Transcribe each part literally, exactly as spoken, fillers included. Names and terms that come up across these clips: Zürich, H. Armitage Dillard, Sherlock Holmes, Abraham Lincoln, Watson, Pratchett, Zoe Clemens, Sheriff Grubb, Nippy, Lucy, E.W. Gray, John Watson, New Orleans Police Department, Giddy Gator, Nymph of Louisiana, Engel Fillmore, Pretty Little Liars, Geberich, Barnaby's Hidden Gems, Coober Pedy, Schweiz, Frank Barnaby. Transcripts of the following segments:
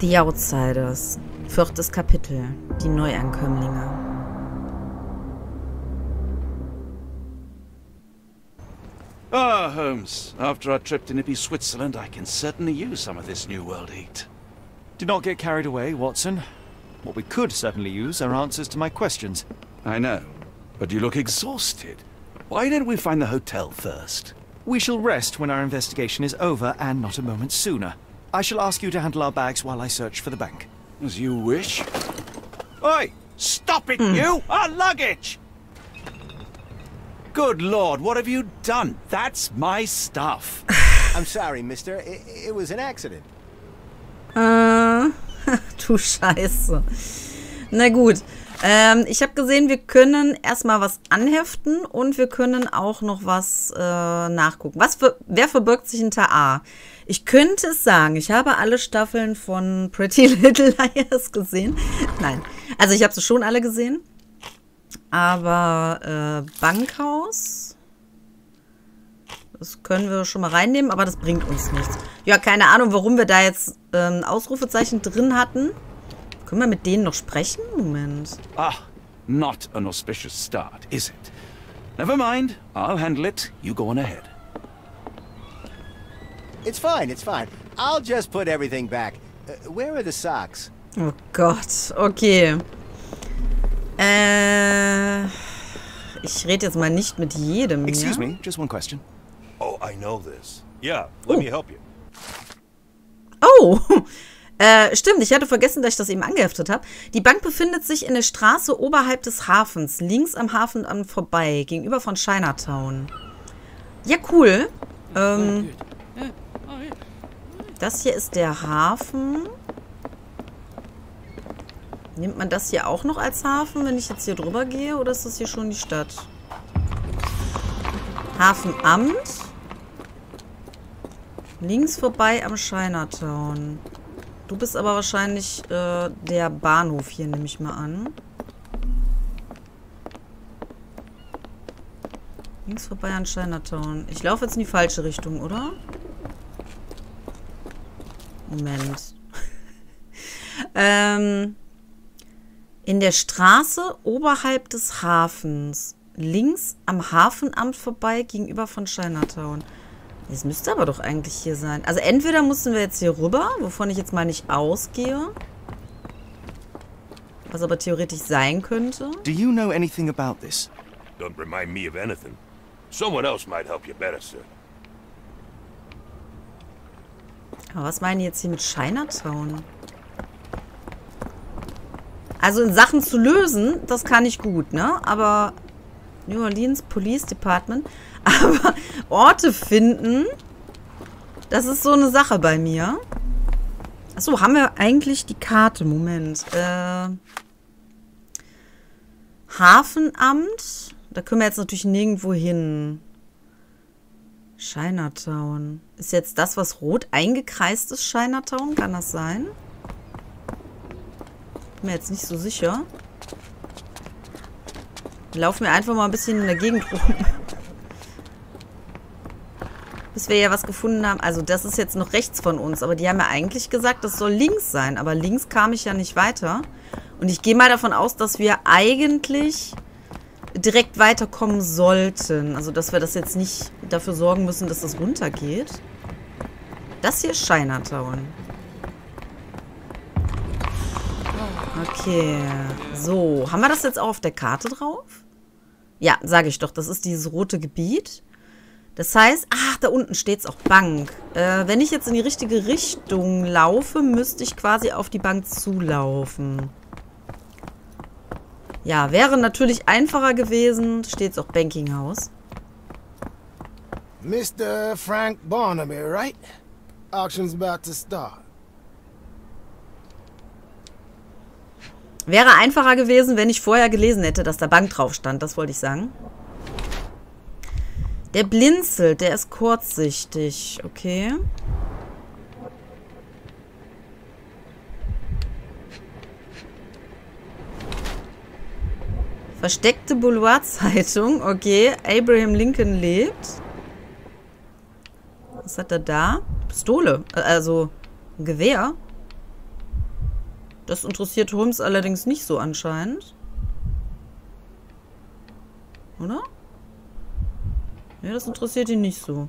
Die Outsiders. Viertes Kapitel. Die Neuankömmlinge. Ah, Holmes. After our trip to Nippy, Switzerland, I can certainly use some of this New World heat. Do not get carried away, Watson. What we could certainly use are answers to my questions. I know, but you look exhausted. Why don't we find the hotel first? We shall rest when our investigation is over, and not a moment sooner. I shall ask you to handle our bags while I search for the bank. As you wish. Oi! Stop it, mm. you! Our luggage! Good Lord, what have you done? That's my stuff. I'm sorry, mister. It, it was an accident. Uh, du Scheiße. Na gut. Ähm, ich habe gesehen, wir können erstmal was anheften und wir können auch noch was äh, nachgucken. Was für, wer verbirgt sich hinter A? Ich könnte es sagen, ich habe alle Staffeln von Pretty Little Liars gesehen. Nein, also ich habe sie schon alle gesehen. Aber äh, Bankhaus, das können wir schon mal reinnehmen, aber das bringt uns nichts. Ja, keine Ahnung, warum wir da jetzt ähm, Ausrufezeichen drin hatten. Können wir mit denen noch sprechen? Moment. Ah, not an auspicious start, is it? Never mind, I'll handle it. You go on ahead. It's fine, it's fine. I'll just put everything back. Uh, where are the socks? Oh Gott, okay. Äh, ich rede jetzt mal nicht mit jedem. Excuse me, just one question. Oh, I know this. Yeah, let me help you. Oh. Äh, stimmt, ich hatte vergessen, dass ich das eben angeheftet habe. Die Bank befindet sich in der Straße oberhalb des Hafens, links am Hafenamt vorbei, gegenüber von Chinatown. Ja, cool. Ähm, das hier ist der Hafen. Nimmt man das hier auch noch als Hafen, wenn ich jetzt hier drüber gehe? Oder ist das hier schon die Stadt? Hafenamt. Links vorbei am Chinatown. Du bist aber wahrscheinlich äh, der Bahnhof hier, nehme ich mal an. Links vorbei an Chinatown. Ich laufe jetzt in die falsche Richtung, oder? Moment. ähm, in der Straße oberhalb des Hafens. Links am Hafenamt vorbei, gegenüber von Chinatown. Das müsste aber doch eigentlich hier sein. Also entweder mussten wir jetzt hier rüber, wovon ich jetzt mal nicht ausgehe. Was aber theoretisch sein könnte. Do you know anything about this? Don't remind me of anything. Someone else might help you better, sir. Aber was meinen die jetzt hier mit Chinatown? Also in Sachen zu lösen, das kann ich gut, ne? Aber New Orleans Police Department. Aber Orte finden, das ist so eine Sache bei mir. Achso, haben wir eigentlich die Karte? Moment. Äh, Hafenamt. Da können wir jetzt natürlich nirgendwo hin. Chinatown. Ist jetzt das, was rot eingekreist ist, Chinatown? Kann das sein? Bin mir jetzt nicht so sicher. Laufen wir einfach mal ein bisschen in der Gegend rum. Bis wir ja was gefunden haben. Also das ist jetzt noch rechts von uns. Aber die haben ja eigentlich gesagt, das soll links sein. Aber links kam ich ja nicht weiter. Und ich gehe mal davon aus, dass wir eigentlich direkt weiterkommen sollten. Also dass wir das jetzt nicht dafür sorgen müssen, dass das runtergeht. Das hier ist Chinatown. Okay. So, haben wir das jetzt auch auf der Karte drauf? Ja, sage ich doch. Das ist dieses rote Gebiet. Das heißt, ach, da unten steht es auch Bank. Äh, wenn ich jetzt in die richtige Richtung laufe, müsste ich quasi auf die Bank zulaufen. Ja, wäre natürlich einfacher gewesen. Steht es auch Banking House. Mister Frank Barnaby, right? Auction's about to start. Wäre einfacher gewesen, wenn ich vorher gelesen hätte, dass da Bank drauf stand. Das wollte ich sagen. Der blinzelt, der ist kurzsichtig. Okay. Versteckte Boulevardzeitung. Okay. Abraham Lincoln lebt. Was hat er da? Pistole. Also ein Gewehr. Das interessiert Holmes allerdings nicht so anscheinend. Oder? Ja, das interessiert ihn nicht so.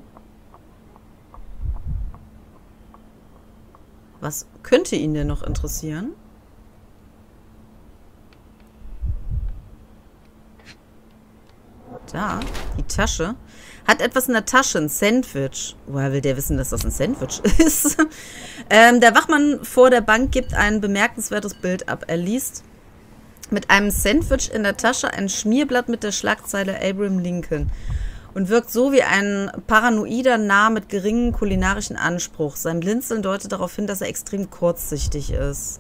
Was könnte ihn denn noch interessieren? Da, die Tasche. Hat etwas in der Tasche, ein Sandwich. Woher will der wissen, dass das ein Sandwich ist? ähm, der Wachmann vor der Bank gibt ein bemerkenswertes Bild ab. Er liest mit einem Sandwich in der Tasche ein Schmierblatt mit der Schlagzeile Abraham Lincoln und wirkt so wie ein paranoider Narr mit geringem kulinarischen Anspruch. Sein Blinzeln deutet darauf hin, dass er extrem kurzsichtig ist.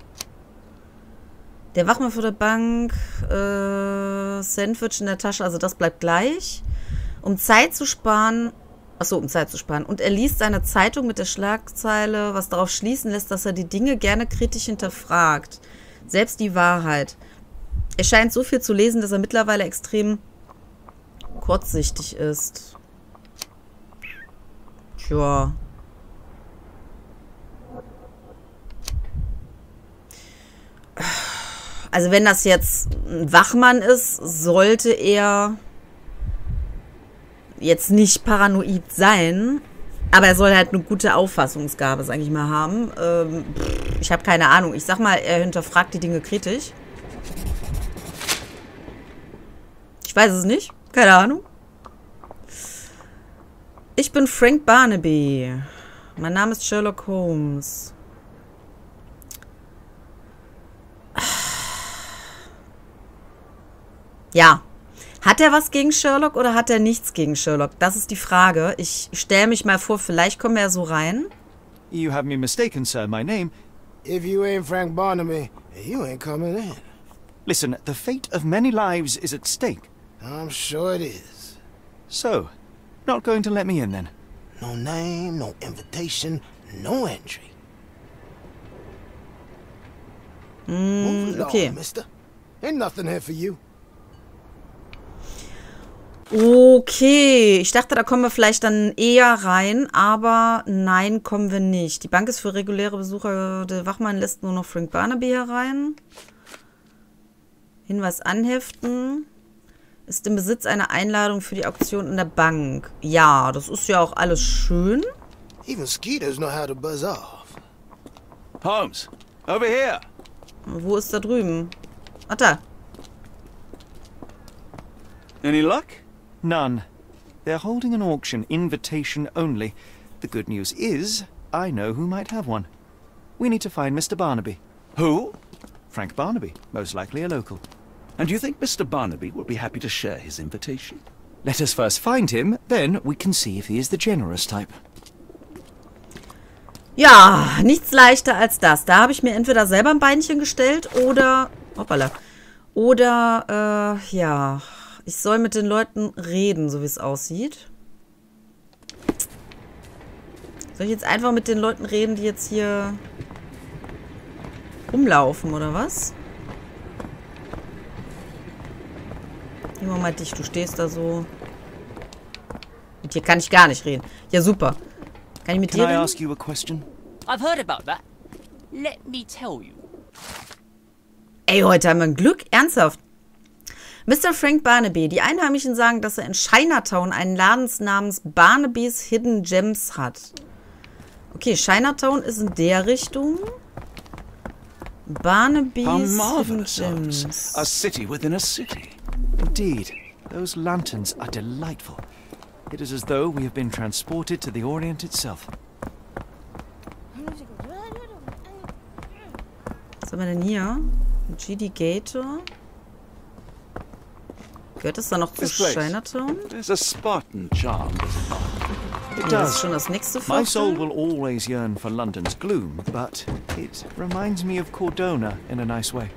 Der Wachmann vor der Bank, äh, Sandwich in der Tasche, also das bleibt gleich. Um Zeit zu sparen, achso, um Zeit zu sparen. Und er liest seine Zeitung mit der Schlagzeile, was darauf schließen lässt, dass er die Dinge gerne kritisch hinterfragt. Selbst die Wahrheit. Er scheint so viel zu lesen, dass er mittlerweile extrem kurzsichtig ist. Tja. Also wenn das jetzt ein Wachmann ist, sollte er jetzt nicht paranoid sein, aber er soll halt eine gute Auffassungsgabe, sage ich mal, haben. Ähm, ich habe keine Ahnung. Ich sag mal, er hinterfragt die Dinge kritisch. Ich weiß es nicht. Keine Ahnung. Ich bin Frank Barnaby. Mein Name ist Sherlock Holmes. Ja. Hat er was gegen Sherlock oder hat er nichts gegen Sherlock? Das ist die Frage. Ich stelle mich mal vor, vielleicht kommen wir ja so rein. You have me mistaken, sir. My name. If you ain't Frank Barnaby, you ain't coming in. Listen, the fate of many lives is at stake. I'm sure it is. So, not going to let me in then? No name, no invitation, no entry. Mm, okay. Mister, ain't nothing here for you. Okay, ich dachte, da kommen wir vielleicht dann eher rein, aber nein, kommen wir nicht. Die Bank ist für reguläre Besucher, der Wachmann lässt nur noch Frank Barnaby herein. Hinweis anheften. Ist im Besitz einer Einladung für die Auktion in der Bank. Ja, das ist ja auch alles schön. Even skeeters know how to buzz off. Holmes, over here. Wo ist da drüben? Ach da. Any luck? None. They're holding an auction, invitation only. The good news is, I know who might have one. We need to find Mister Barnaby. Who? Frank Barnaby, most likely a local. And you think Mister Barnaby will be happy to share his invitation? Let us first find him, then we can see if he is the generous type. Ja, nichts leichter als das. Da habe ich mir entweder selber ein Beinchen gestellt oder... Hoppala. Oder, äh, ja... Ich soll mit den Leuten reden, so wie es aussieht. Soll ich jetzt einfach mit den Leuten reden, die jetzt hier rumlaufen, oder was? Nehmen wir mal dich, du stehst da so. Mit dir kann ich gar nicht reden. Ja, super. Kann ich mit dir reden? Can I ask you a question? I've heard about that. Let me tell you. Ey, heute haben wir ein Glück. Ernsthaft. Mister Frank Barnaby, die Einheimischen sagen, dass er in Chinatown einen Laden namens Barnaby's Hidden Gems hat. Okay, Chinatown ist in der Richtung. Barnaby's Hidden Gems. A city within a city. Indeed, those lanterns are delightful. It is as though we have been transported to the Orient itself. Was haben wir denn hier? Giddy Gator. Gehört das dann noch zu Chinatown? Das ist schon das nächste Viertel. My soul will always yearn for London's gloom, but it reminds me of Cordona in a nice way.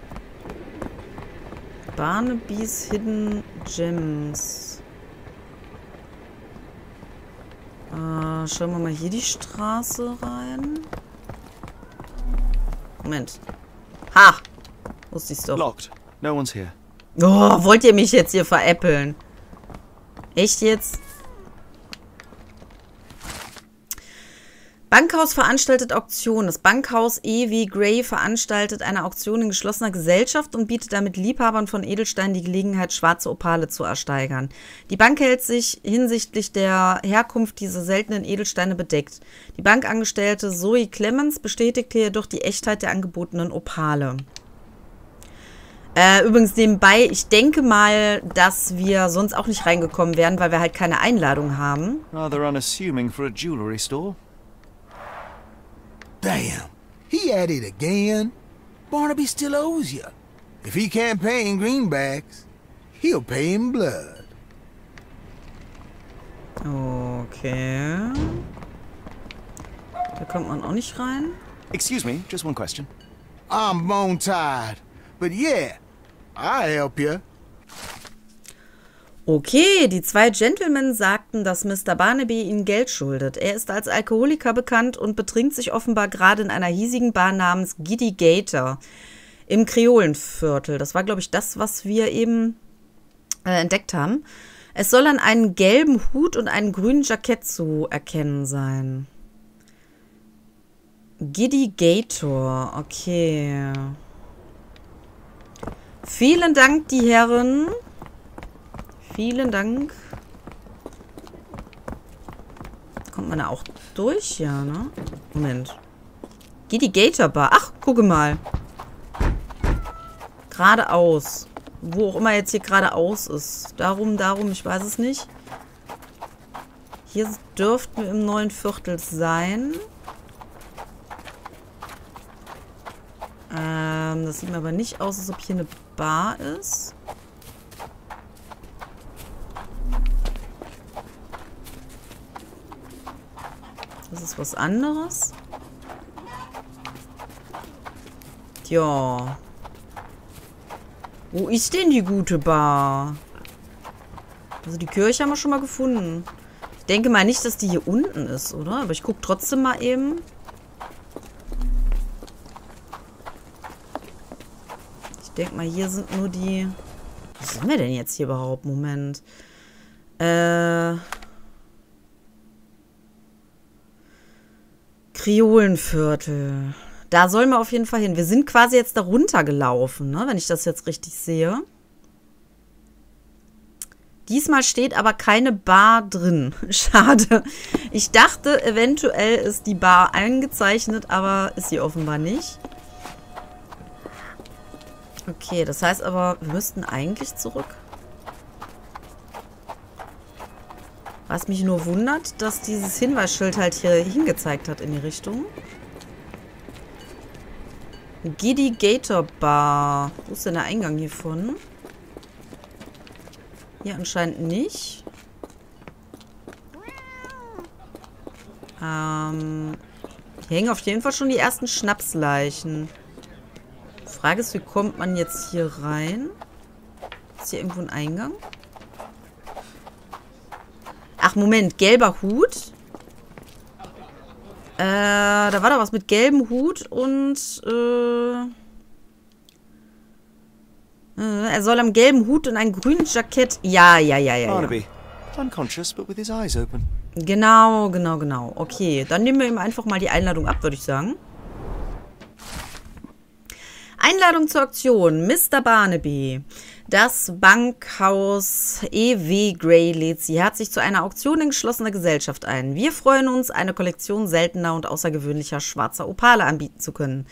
Barnaby's Hidden Gems. Äh, schauen wir mal hier die Straße rein. Moment. Ha! Wusste ich's doch. Locked. No one's here. Oh, wollt ihr mich jetzt hier veräppeln? Echt jetzt? Bankhaus veranstaltet Auktion. Das Bankhaus E W. Gray veranstaltet eine Auktion in geschlossener Gesellschaft und bietet damit Liebhabern von Edelsteinen die Gelegenheit, schwarze Opale zu ersteigern. Die Bank hält sich hinsichtlich der Herkunft dieser seltenen Edelsteine bedeckt. Die Bankangestellte Zoe Clemens bestätigte jedoch die Echtheit der angebotenen Opale. Äh, übrigens nebenbei, ich denke mal, dass wir sonst auch nicht reingekommen wären, weil wir halt keine Einladung haben. Rather unassuming for a jewelry store. Damn, he at it again. Barnaby still owes you. If he can't pay in greenbacks, he'll pay in blood. Okay. Da kommt man auch nicht rein. Excuse me, just one question. I'm bone tired, but yeah, I'll help you. Okay, die zwei Gentlemen sagten, dass Mister Barnaby ihnen Geld schuldet. Er ist als Alkoholiker bekannt und betrinkt sich offenbar gerade in einer hiesigen Bar namens Giddy Gator im Kreolenviertel. Das war, glaube ich, das, was wir eben äh, entdeckt haben. Es soll an einem gelben Hut und einem grünen Jackett zu erkennen sein. Giddy Gator, okay. Vielen Dank, die Herren. Vielen Dank. Kommt man da auch durch? Ja, ne? Moment. Giddy Gator Bar. Ach, gucke mal. Geradeaus. Wo auch immer jetzt hier geradeaus ist. Darum, darum, ich weiß es nicht. Hier dürften wir im neuen Viertel sein. Ähm, das sieht mir aber nicht aus, als ob hier eine Bar ist. Das ist was anderes. Ja. Wo ist denn die gute Bar? Also die Kirche haben wir schon mal gefunden. Ich denke mal nicht, dass die hier unten ist, oder? Aber ich gucke trotzdem mal eben. Ich denke mal, hier sind nur die... Was sind wir denn jetzt hier überhaupt? Moment. Äh... Kreolenviertel. Da sollen wir auf jeden Fall hin. Wir sind quasi jetzt da runtergelaufen, ne? Wenn ich das jetzt richtig sehe. Diesmal steht aber keine Bar drin. Schade. Ich dachte, eventuell ist die Bar eingezeichnet, aber ist sie offenbar nicht. Okay, das heißt aber, wir müssten eigentlich zurück. Was mich nur wundert, dass dieses Hinweisschild halt hier hingezeigt hat in die Richtung. Giddy Gator Bar. Wo ist denn der Eingang hiervon? Hier anscheinend nicht. Ähm, hier hängen auf jeden Fall schon die ersten Schnapsleichen. Die Frage ist, wie kommt man jetzt hier rein? Ist hier irgendwo ein Eingang? Ach, Moment, gelber Hut. Äh, da war doch was mit gelbem Hut und, äh, äh, er soll am gelben Hut und einem grünen Jackett... Ja, ja, ja, ja, ja. Genau, genau, genau. Okay, dann nehmen wir ihm einfach mal die Einladung ab, würde ich sagen. Einladung zur Auktion. Mister Barnaby. Das Bankhaus E W. Gray lädt Sie herzlich zu einer Auktion in geschlossener Gesellschaft ein. Wir freuen uns, eine Kollektion seltener und außergewöhnlicher schwarzer Opale anbieten zu können.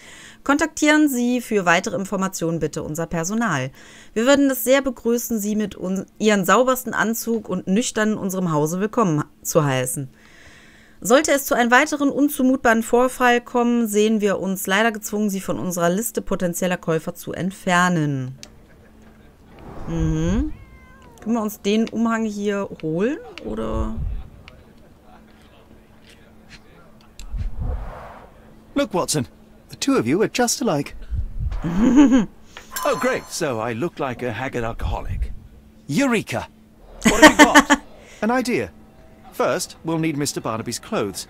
Kontaktieren Sie für weitere Informationen bitte unser Personal. Wir würden es sehr begrüßen, Sie mit Ihren saubersten Anzug und nüchtern in unserem Hause willkommen zu heißen. Sollte es zu einem weiteren unzumutbaren Vorfall kommen, sehen wir uns leider gezwungen, Sie von unserer Liste potenzieller Käufer zu entfernen. Mhm. Können wir uns den Umhang hier holen, oder? Look, Watson. The two of you are just alike. Oh, great. So I look like a haggard alcoholic. Eureka! What have you got? An idea. First, we'll need Mister Barnaby's clothes.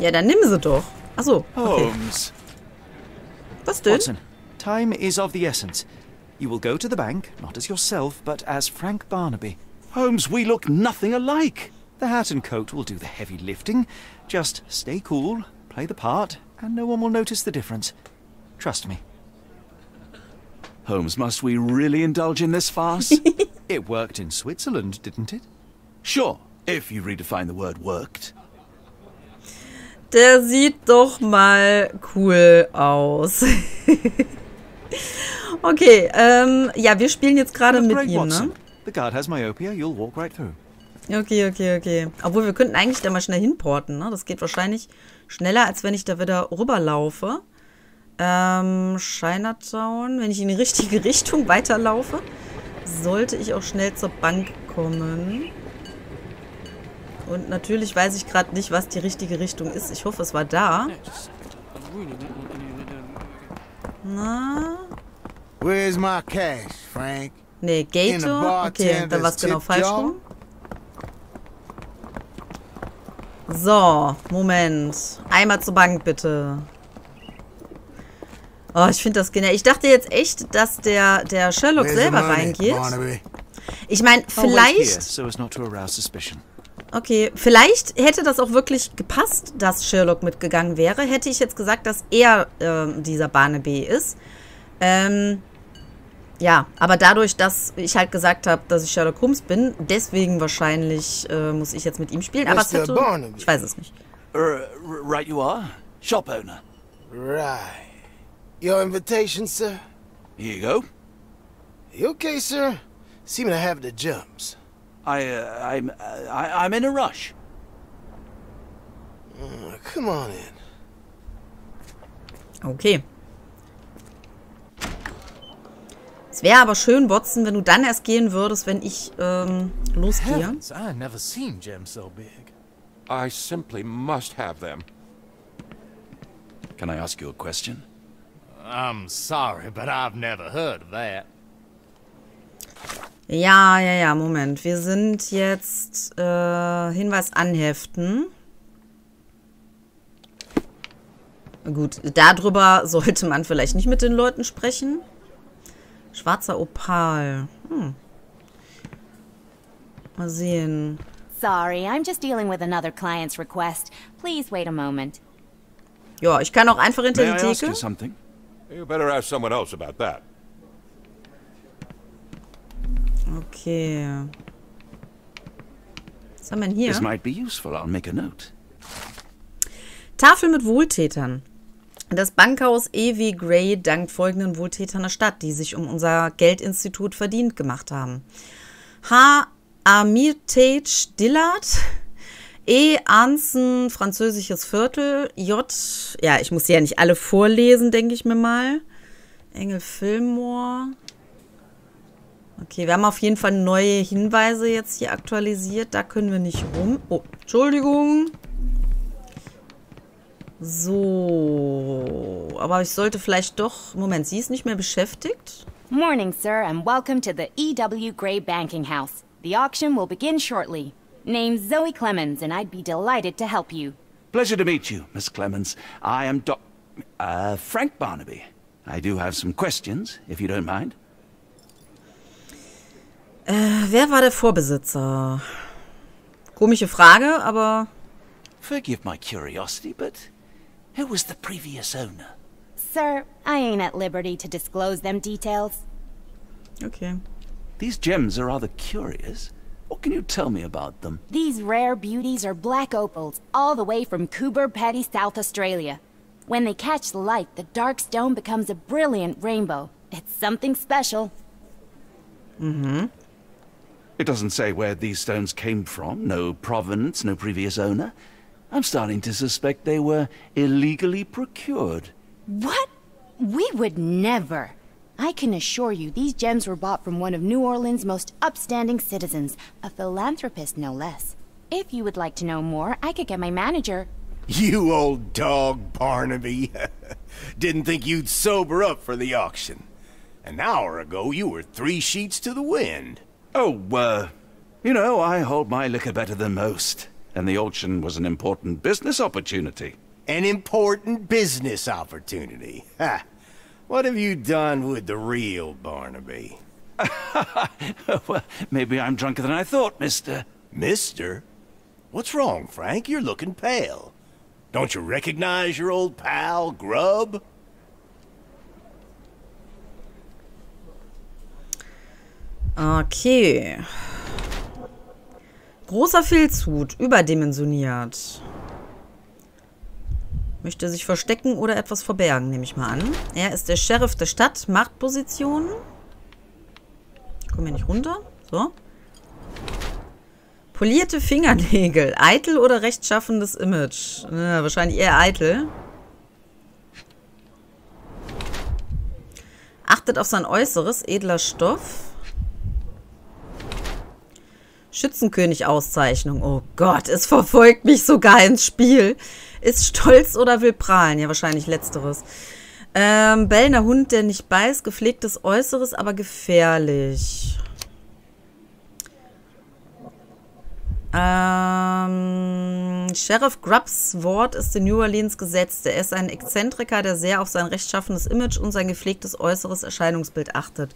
Ja, dann nimm sie doch. Achso, okay. Holmes. Was denn? Watson, time is of the essence. You will go to the bank, not as yourself, but as Frank Barnaby. Holmes, we look nothing alike. The hat and coat will do the heavy lifting. Just stay cool, play the part, and no one will notice the difference. Trust me. Holmes, must we really indulge in this farce? It worked in Switzerland, didn't it? Sure, if you redefine the word worked. Der sieht doch mal cool aus. Okay, ähm, ja, wir spielen jetzt gerade mit ihm, ne? Okay, okay, okay. Obwohl, wir könnten eigentlich da mal schnell hinporten, ne? Das geht wahrscheinlich schneller, als wenn ich da wieder rüberlaufe. Ähm, Chinatown. Wenn ich in die richtige Richtung weiterlaufe, sollte ich auch schnell zur Bank kommen. Und natürlich weiß ich gerade nicht, was die richtige Richtung ist. Ich hoffe, es war da. Na? Where's my cash, Frank? Nee, Gator. Okay, dann war es genau falsch rum. So, Moment. Einmal zur Bank, bitte. Oh, ich finde das genial. Ich dachte jetzt echt, dass der, der Sherlock selber reingeht. Ich meine, vielleicht... Okay, vielleicht hätte das auch wirklich gepasst, dass Sherlock mitgegangen wäre. Hätte ich jetzt gesagt, dass er äh, dieser Barnaby ist. Ähm, ja, aber dadurch, dass ich halt gesagt habe, dass ich Sherlock Holmes bin, deswegen wahrscheinlich äh, muss ich jetzt mit ihm spielen. Aber es hätte, ich weiß es nicht. Right you are, shop owner. Right. Your invitation, sir. Here you go. You okay, sir? Seem to have the jumps. I, uh, I'm, uh, I, I'm in a rush. Mm, come on in. Okay. Es wäre aber schön, Watson, wenn du dann erst gehen würdest, wenn ich ähm, losgehe. I never seen gems so big. I simply must have them. Can I ask you a question? I'm sorry, but I've never heard of that. Ja, ja, ja, Moment. Wir sind jetzt äh, Hinweis anheften. Gut, darüber sollte man vielleicht nicht mit den Leuten sprechen. Schwarzer Opal. Hm. Mal sehen. Sorry, I'm just dealing with another client's request. Please wait a moment. Ja, ich kann auch einfach hinter die Theke. May I ask you something? You better ask someone else about that. Okay. Was haben wir denn hier? This might be useful. I'll make a note. Tafel mit Wohltätern. Das Bankhaus E W Gray dankt folgenden Wohltätern der Stadt, die sich um unser Geldinstitut verdient gemacht haben. H. Armitage Dillard. E. Anson, französisches Viertel. J. Ja, ich muss sie ja nicht alle vorlesen, denke ich mir mal. Engel Fillmore. Okay, wir haben auf jeden Fall neue Hinweise jetzt hier aktualisiert. Da können wir nicht rum. Oh, Entschuldigung. So, aber ich sollte vielleicht doch... Moment, sie ist nicht mehr beschäftigt. Morning, sir, and welcome to the E W Gray Banking House. The auction will begin shortly. Name's Zoe Clemens, and I'd be delighted to help you. Pleasure to meet you, Miss Clemens. I am Doc... Uh, Frank Barnaby. I do have some questions, if you don't mind. Äh, wer war der Vorbesitzer? Komische Frage, aber... Forgive my curiosity, but who was the previous owner? Sir, I ain't at liberty to disclose them details. Okay. These gems are rather curious. What can you tell me about them? These rare beauties are black opals, all the way from Coober Pedy, South Australia. When they catch the light, the dark stone becomes a brilliant rainbow. It's something special. Mm-hmm. It doesn't say where these stones came from. No provenance, no previous owner. I'm starting to suspect they were illegally procured. What? We would never. I can assure you these gems were bought from one of New Orleans' most upstanding citizens, a philanthropist no less. If you would like to know more, I could get my manager. You old dog, Barnaby. Didn't think you'd sober up for the auction. An hour ago you were three sheets to the wind. Oh, uh, you know, I hold my liquor better than most. And the auction was an important business opportunity. An important business opportunity. Ha! What have you done with the real Barnaby? Well, maybe I'm drunker than I thought, mister. Mister? What's wrong, Frank? You're looking pale. Don't you recognize your old pal, Grubb? Okay. Großer Filzhut, überdimensioniert. Möchte sich verstecken oder etwas verbergen, nehme ich mal an. Er ist der Sheriff der Stadt, Machtposition. Ich komme hier nicht runter. So. Polierte Fingernägel. Eitel oder rechtschaffendes Image? Na, wahrscheinlich eher eitel. Achtet auf sein Äußeres, edler Stoff. Schützenkönig-Auszeichnung. Oh Gott, es verfolgt mich sogar ins Spiel. Ist stolz oder will prahlen? Ja, wahrscheinlich letzteres. Ähm, bellender Hund, der nicht beißt. Gepflegtes Äußeres, aber gefährlich. Ähm, Sheriff Grubbs Wort ist in New Orleans gesetzt. Er ist ein Exzentriker, der sehr auf sein rechtschaffenes Image und sein gepflegtes äußeres Erscheinungsbild achtet,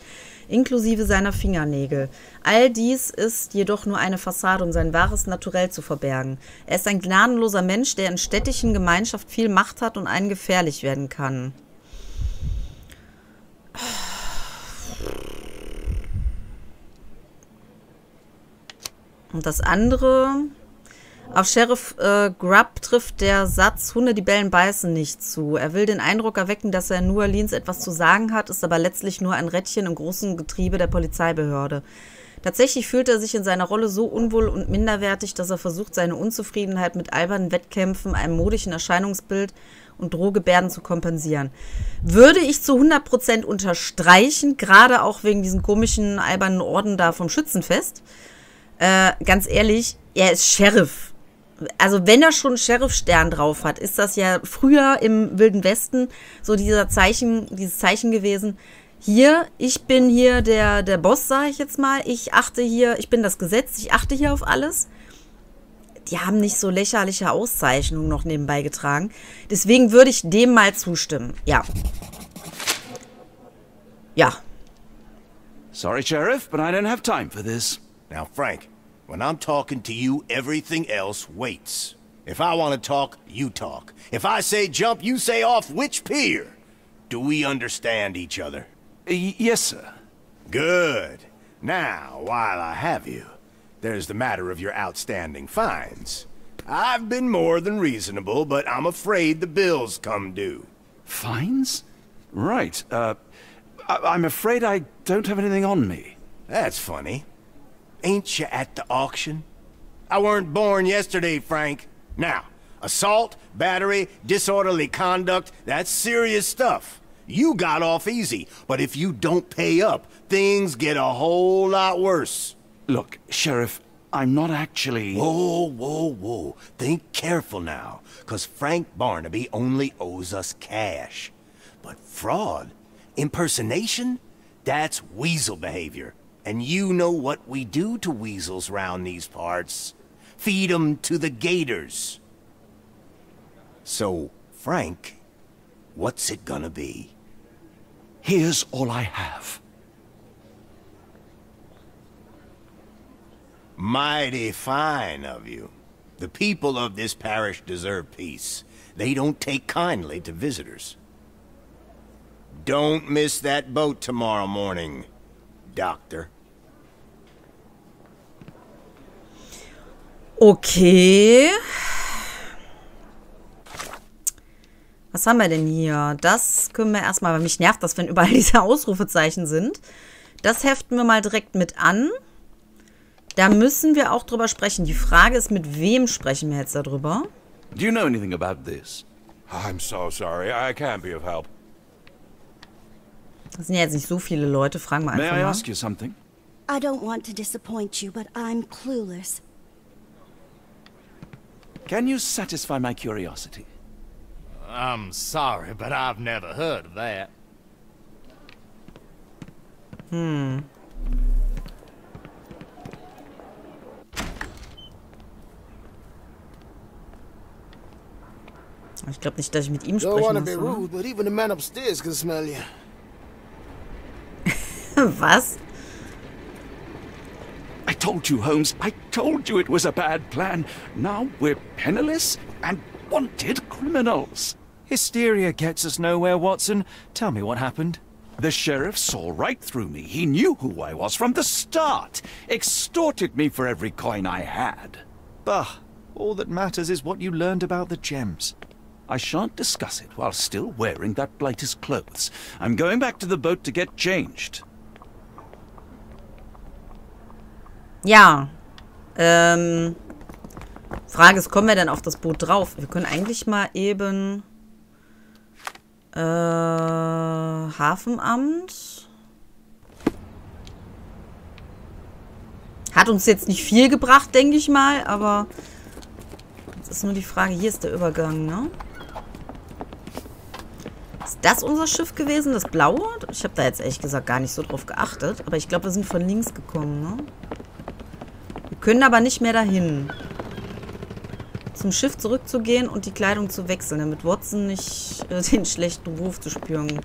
inklusive seiner Fingernägel. All dies ist jedoch nur eine Fassade, um sein wahres Naturell zu verbergen. Er ist ein gnadenloser Mensch, der in städtischen Gemeinschaft viel Macht hat und einen gefährlich werden kann. Und das andere, auf Sheriff äh, Grubb trifft der Satz, Hunde, die bellen, beißen nicht zu. Er will den Eindruck erwecken, dass er in New Orleans etwas zu sagen hat, ist aber letztlich nur ein Rädchen im großen Getriebe der Polizeibehörde. Tatsächlich fühlt er sich in seiner Rolle so unwohl und minderwertig, dass er versucht, seine Unzufriedenheit mit albernen Wettkämpfen, einem modischen Erscheinungsbild und Drohgebärden zu kompensieren. Würde ich zu hundert Prozent unterstreichen, gerade auch wegen diesen komischen, albernen Orden da vom Schützenfest. Äh, ganz ehrlich, er ist Sheriff. Also wenn er schon Sheriff-Stern drauf hat, ist das ja früher im Wilden Westen so dieser Zeichen, dieses Zeichen gewesen. Hier, ich bin hier der, der Boss, sage ich jetzt mal. Ich achte hier, ich bin das Gesetz, ich achte hier auf alles. Die haben nicht so lächerliche Auszeichnungen noch nebenbei getragen. Deswegen würde ich dem mal zustimmen. Ja. Ja. Sorry, Sheriff, but I don't have time for this. Now, Frank, when I'm talking to you, everything else waits. If I want to talk, you talk. If I say jump, you say off which pier? Do we understand each other? Y- yes, sir. Good. Now, while I have you, there's the matter of your outstanding fines. I've been more than reasonable, but I'm afraid the bills come due. Fines? Right. Uh, I I'm afraid I don't have anything on me. That's funny. Ain't you at the auction? I weren't born yesterday, Frank. Now, assault, battery, disorderly conduct, that's serious stuff. You got off easy, but if you don't pay up, things get a whole lot worse. Look, Sheriff, I'm not actually... Whoa, whoa, whoa. Think careful now, because Frank Barnaby only owes us cash. But fraud, impersonation, that's weasel behavior. And you know what we do to weasels round these parts. Feed them to the gators. So, Frank, what's it gonna be? Here's all I have. Mighty fine of you. The people of this parish deserve peace. They don't take kindly to visitors. Don't miss that boat tomorrow morning, Doctor. Okay. Was haben wir denn hier? Das können wir erstmal, weil mich nervt das, wenn überall diese Ausrufezeichen sind. Das heften wir mal direkt mit an. Da müssen wir auch drüber sprechen. Die Frage ist, mit wem sprechen wir jetzt darüber? Do you know anything about this? I'm so sorry. I can't be of help. Das sind ja jetzt nicht so viele Leute, fragen wir einfach mal. May I ask you something? I don't want to disappoint you, but I'm clueless. Can you satisfy my curiosity? I'm sorry, but I've never heard of that. Hm. Ich glaube nicht, dass ich mit ihm sprechen muss, oder? Was? I told you, Holmes. I told you it was a bad plan. Now we're penniless and wanted criminals. Hysteria gets us nowhere, Watson. Tell me what happened. The sheriff saw right through me. He knew who I was from the start. Extorted me for every coin I had. Bah, all that matters is what you learned about the gems. I shan't discuss it while still wearing that blighter's clothes. I'm going back to the boat to get changed. Ja, ähm, Frage ist, kommen wir denn auf das Boot drauf? Wir können eigentlich mal eben, äh, Hafenamt. Hat uns jetzt nicht viel gebracht, denke ich mal, aber jetzt ist nur die Frage, hier ist der Übergang, ne? Ist das unser Schiff gewesen, das blaue? Ich habe da jetzt ehrlich gesagt gar nicht so drauf geachtet, aber ich glaube, wir sind von links gekommen, ne? Können aber nicht mehr dahin. Zum Schiff zurückzugehen und die Kleidung zu wechseln, damit Watson nicht äh, den schlechten Ruf zu spüren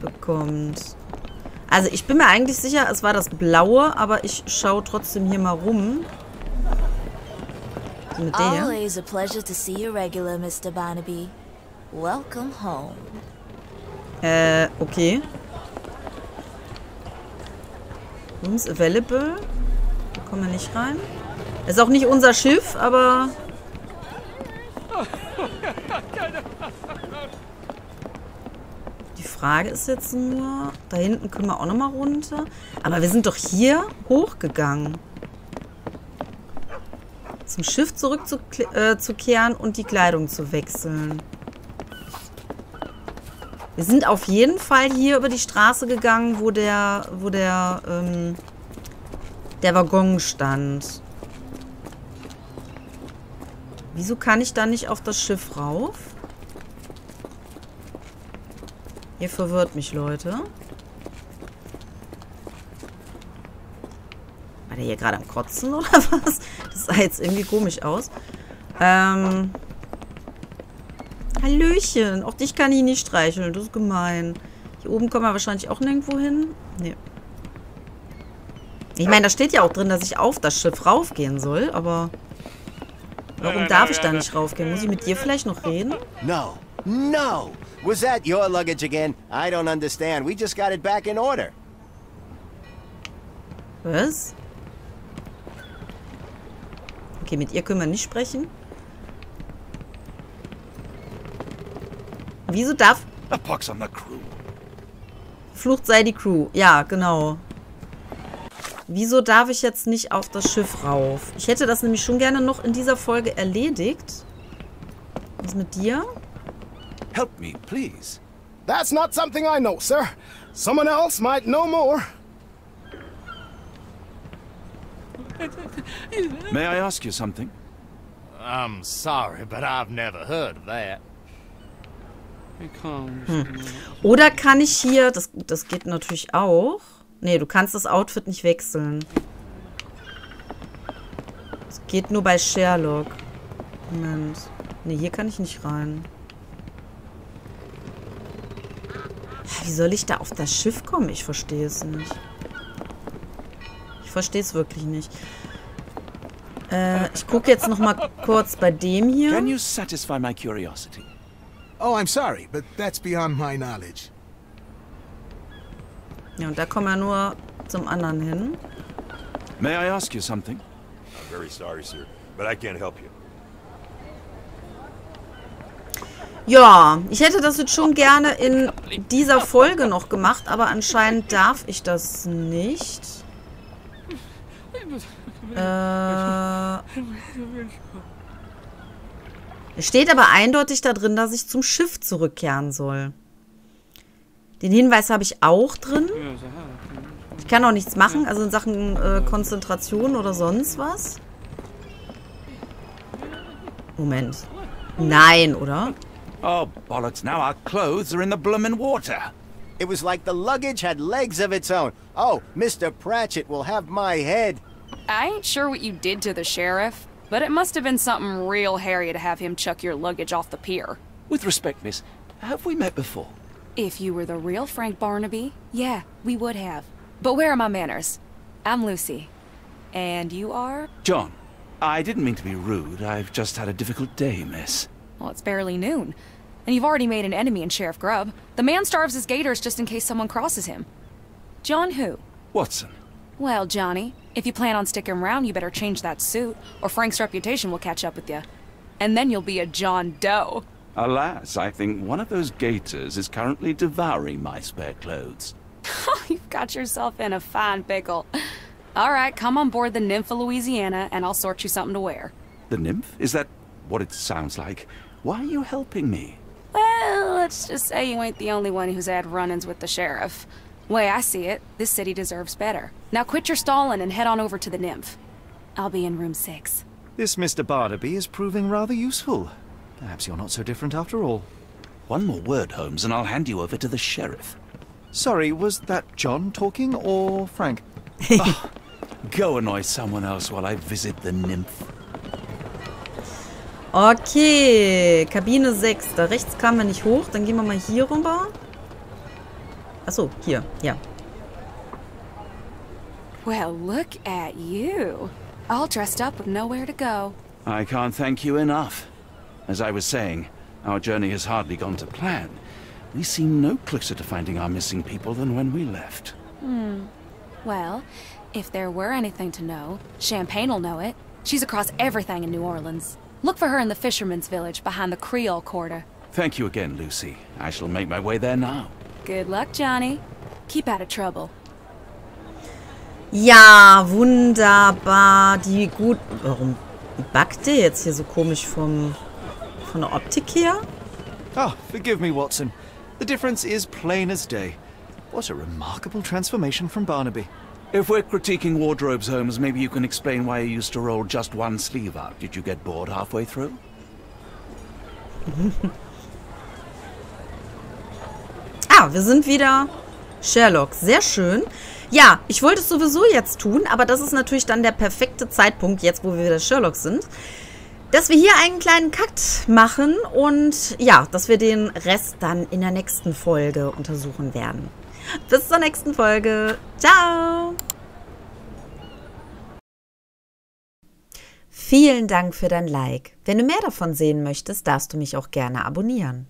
bekommt. Also ich bin mir eigentlich sicher, es war das Blaue, aber ich schaue trotzdem hier mal rum. So, mit der. Always a pleasure to see you regular, Mister Barnaby. Welcome home. Äh, okay. Rooms available. Kommen wir nicht rein. Ist auch nicht unser Schiff, aber... Die Frage ist jetzt nur... Da hinten können wir auch nochmal runter. Aber wir sind doch hier hochgegangen. Zum Schiff zurückzukehren und die Kleidung zu wechseln. Wir sind auf jeden Fall hier über die Straße gegangen, wo der... Wo der ähm, Der Waggon stand. Wieso kann ich da nicht auf das Schiff rauf? Ihr verwirrt mich, Leute. War der hier gerade am Kotzen oder was? Das sah jetzt irgendwie komisch aus. Ähm. Hallöchen. Auch dich kann ich nicht streicheln. Das ist gemein. Hier oben kommen wir wahrscheinlich auch nirgendwo hin. Nee. Ich meine, da steht ja auch drin, dass ich auf das Schiff raufgehen soll, aber warum darf ich da nicht raufgehen? Muss ich mit dir vielleicht noch reden? No, no. Was that your luggage again? I don't understand. We just got it back in order. Was? Okay, mit ihr können wir nicht sprechen. Wieso darf? Pox on the crew. Flucht sei die Crew. Ja, genau. Wieso darf ich jetzt nicht auf das Schiff rauf? Ich hätte das nämlich schon gerne noch in dieser Folge erledigt. Was ist mit dir? Help me, please. That's not something I know, sir. Someone else might know more. May I ask you something? I'm sorry, but I've never heard of that. Hm. Oder kann ich hier, das, das geht natürlich auch. Nee, du kannst das Outfit nicht wechseln. Das geht nur bei Sherlock. Moment. Nee, hier kann ich nicht rein. Wie soll ich da auf das Schiff kommen? Ich verstehe es nicht. Ich verstehe es wirklich nicht. Äh, ich gucke jetzt noch mal kurz bei dem hier. Can you satisfy my curiosity? Oh, I'm sorry, but that's beyond my knowledge. Ja, und da kommen wir nur zum anderen hin. May I ask you something? I'm very sorry, sir, but I can't help you. Ja, ich hätte das jetzt schon gerne in dieser Folge noch gemacht, aber anscheinend darf ich das nicht. Äh, es steht aber eindeutig da drin, dass ich zum Schiff zurückkehren soll. Den Hinweis habe ich auch drin. Ich kann auch nichts machen, also in Sachen äh, Konzentration oder sonst was. Moment. Nein, oder? Oh, bollocks, now our clothes are in the bloomin' water. It was like the luggage had legs of its own. Oh, Mister Pratchett will have my head. I ain't sure what you did to the sheriff, but it must have been something real hairy to have him chuck your luggage off the pier. With respect, miss, have we met before? If you were the real Frank Barnaby, yeah, we would have. But where are my manners? I'm Lucy. And you are? John. I didn't mean to be rude. I've just had a difficult day, miss. Well, it's barely noon. And you've already made an enemy in Sheriff Grubb. The man starves his gators just in case someone crosses him. John who? Watson. Well, Johnny, if you plan on sticking around, you better change that suit, or Frank's reputation will catch up with you. And then you'll be a John Doe. Alas, I think one of those gators is currently devouring my spare clothes. You've got yourself in a fine pickle. All right, come on board the Nymph of Louisiana, and I'll sort you something to wear. The Nymph? Is that what it sounds like? Why are you helping me? Well, let's just say you ain't the only one who's had run-ins with the sheriff. Way I see it, this city deserves better. Now quit your stalling and head on over to the Nymph. I'll be in room six. This Mister Barnaby is proving rather useful. Perhaps you're not so different after all. One more word, Holmes, and I'll hand you over to the sheriff. Sorry, was that John talking or Frank? Oh, go annoy someone else while I visit the Nymph. Okay, Kabine sechs. Da rechts kamen wir nicht hoch. Dann gehen wir mal hier rüber. Achso, hier, ja. Well, look at you. All dressed up with nowhere to go. I can't thank you enough. As I was saying, our journey has hardly gone to plan. We seem no closer to finding our missing people than when we left. Hmm. Well, if there were anything to know, Champagne'll know it. She's across everything in New Orleans. Look for her in the fisherman's village behind the Creole Quarter. Thank you again, Lucy. I shall make my way there now. Good luck, Johnny. Keep out of trouble. Ja, wunderbar. Die gut. Warum backt der jetzt hier so komisch vom von der Optik her? Ah, forgive me, Watson. The difference is plain as day. What a remarkable transformation from Barnaby. If we're critiquing wardrobes, Holmes, maybe you can explain why you used to roll just one sleeve up. Did you get bored halfway through? Ah, wir sind wieder Sherlock. Sehr schön. Ja, ich wollte es sowieso jetzt tun, aber das ist natürlich dann der perfekte Zeitpunkt, jetzt wo wir wieder Sherlock sind, dass wir hier einen kleinen Cut machen und ja, dass wir den Rest dann in der nächsten Folge untersuchen werden. Bis zur nächsten Folge. Ciao! Vielen Dank für dein Like. Wenn du mehr davon sehen möchtest, darfst du mich auch gerne abonnieren.